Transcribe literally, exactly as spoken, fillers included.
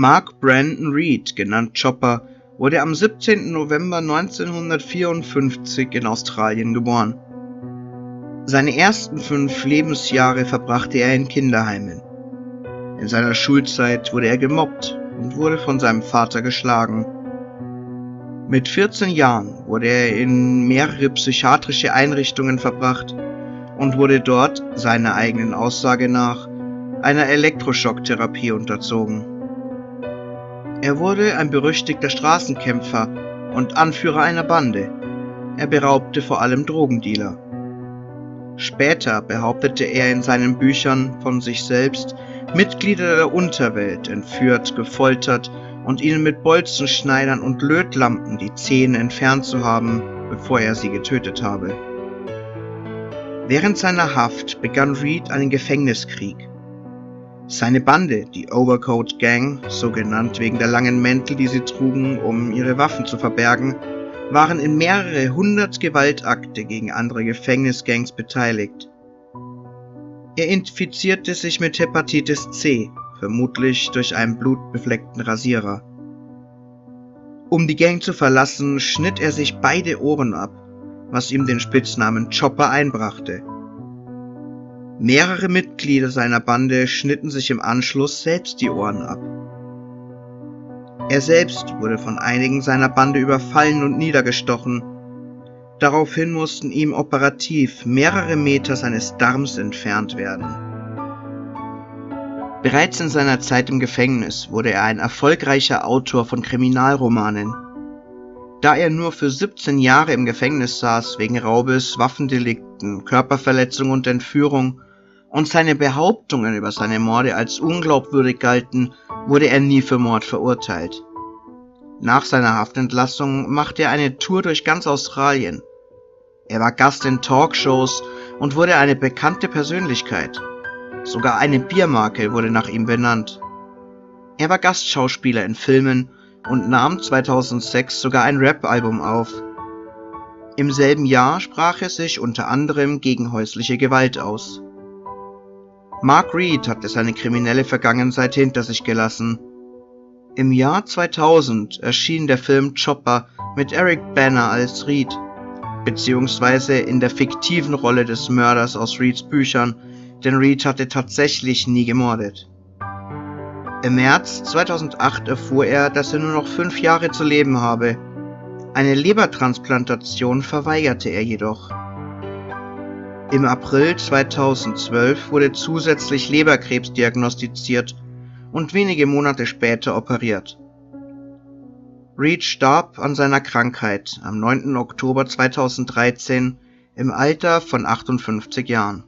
Mark Brandon Read, genannt Chopper, wurde am siebzehnten November neunzehnhundertvierundfünfzig in Australien geboren. Seine ersten fünf Lebensjahre verbrachte er in Kinderheimen. In seiner Schulzeit wurde er gemobbt und wurde von seinem Vater geschlagen. Mit vierzehn Jahren wurde er in mehrere psychiatrische Einrichtungen verbracht und wurde dort, seiner eigenen Aussage nach, einer Elektroschocktherapie unterzogen. Er wurde ein berüchtigter Straßenkämpfer und Anführer einer Bande. Er beraubte vor allem Drogendealer. Später behauptete er in seinen Büchern von sich selbst, Mitglieder der Unterwelt entführt, gefoltert und ihnen mit Bolzenschneidern und Lötlampen die Zähne entfernt zu haben, bevor er sie getötet habe. Während seiner Haft begann Read einen Gefängniskrieg. Seine Bande, die Overcoat Gang, so genannt wegen der langen Mäntel, die sie trugen, um ihre Waffen zu verbergen, waren in mehrere hundert Gewaltakte gegen andere Gefängnisgangs beteiligt. Er infizierte sich mit Hepatitis C, vermutlich durch einen blutbefleckten Rasierer. Um die Gang zu verlassen, schnitt er sich beide Ohren ab, was ihm den Spitznamen Chopper einbrachte. Mehrere Mitglieder seiner Bande schnitten sich im Anschluss selbst die Ohren ab. Er selbst wurde von einigen seiner Bande überfallen und niedergestochen. Daraufhin mussten ihm operativ mehrere Meter seines Darms entfernt werden. Bereits in seiner Zeit im Gefängnis wurde er ein erfolgreicher Autor von Kriminalromanen. Da er nur für siebzehn Jahre im Gefängnis saß wegen Raubes, Waffendelikten, Körperverletzung und Entführung und seine Behauptungen über seine Morde als unglaubwürdig galten, wurde er nie für Mord verurteilt. Nach seiner Haftentlassung machte er eine Tour durch ganz Australien. Er war Gast in Talkshows und wurde eine bekannte Persönlichkeit. Sogar eine Biermarke wurde nach ihm benannt. Er war Gastschauspieler in Filmen und nahm zweitausendsechs sogar ein Rap-Album auf. Im selben Jahr sprach er sich unter anderem gegen häusliche Gewalt aus. Mark Read hatte seine kriminelle Vergangenheit hinter sich gelassen. Im Jahr zweitausend erschien der Film Chopper mit Eric Bana als Read, beziehungsweise in der fiktiven Rolle des Mörders aus Reads Büchern, denn Read hatte tatsächlich nie gemordet. Im März zweitausendacht erfuhr er, dass er nur noch fünf Jahre zu leben habe. Eine Lebertransplantation verweigerte er jedoch. Im April zweitausendzwölf wurde zusätzlich Leberkrebs diagnostiziert und wenige Monate später operiert. Read starb an seiner Krankheit am neunten Oktober zweitausenddreizehn im Alter von achtundfünfzig Jahren.